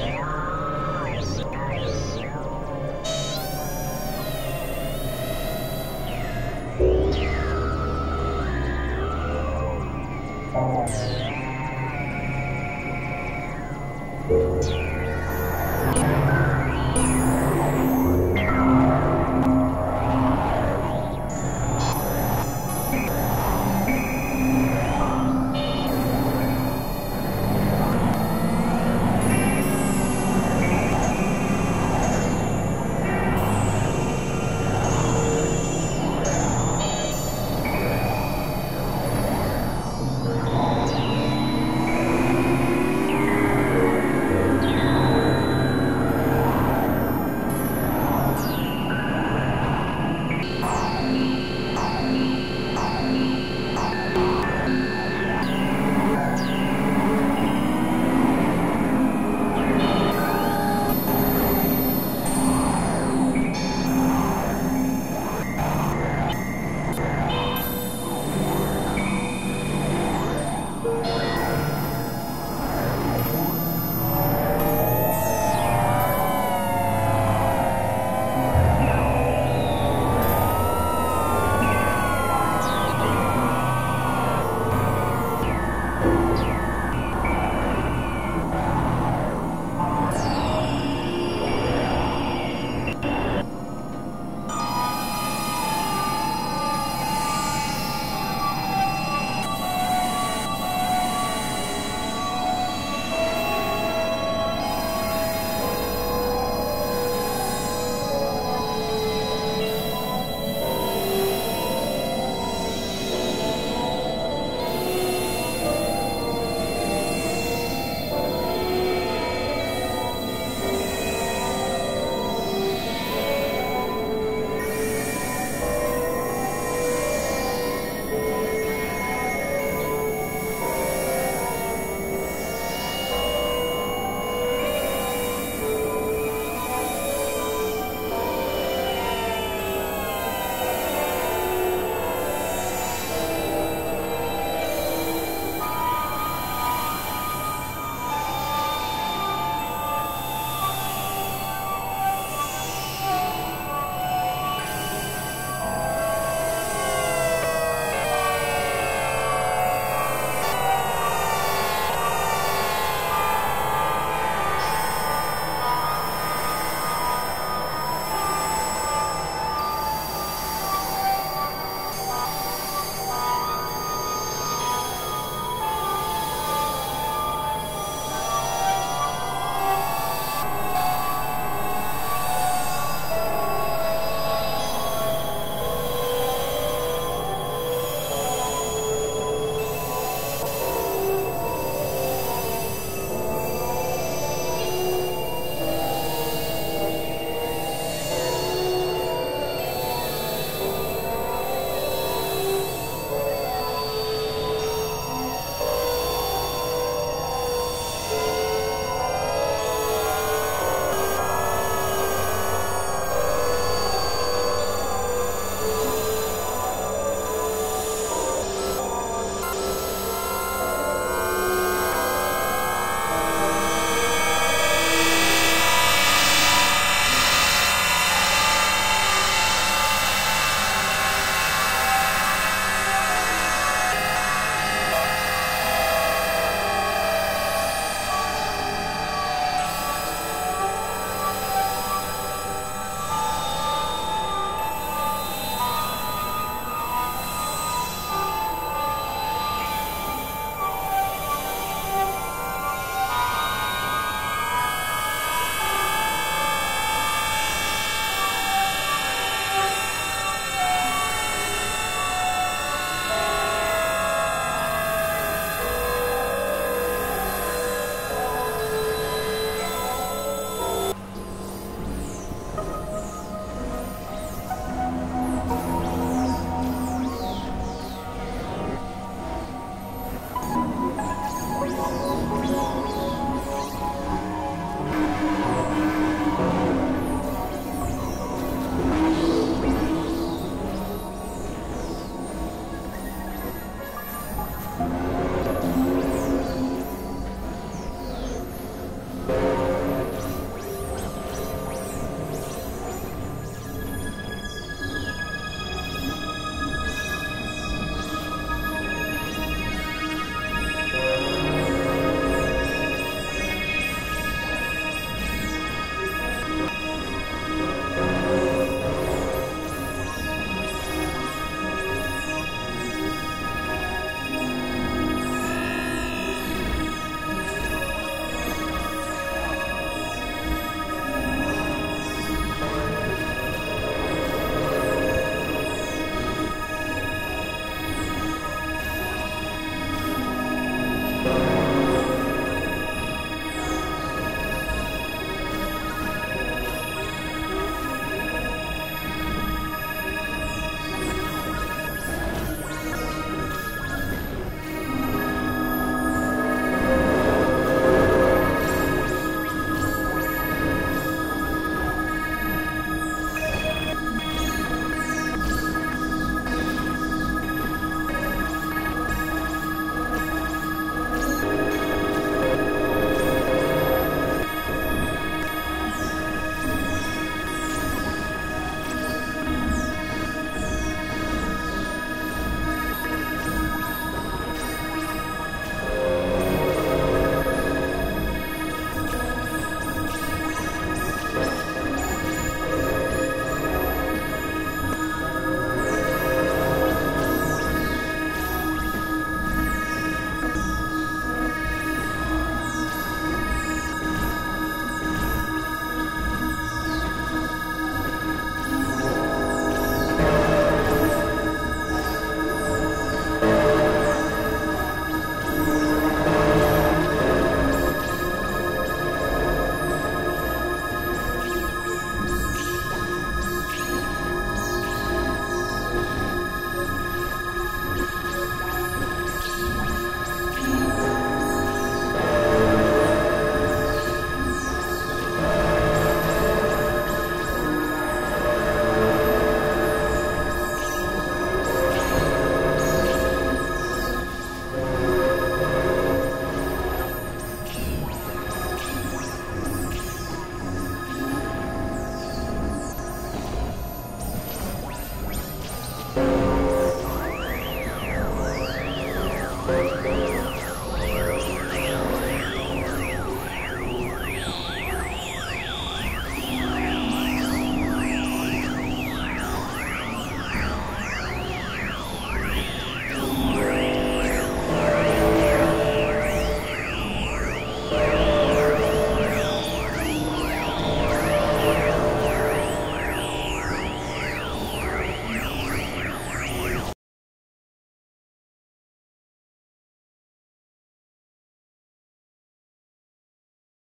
Or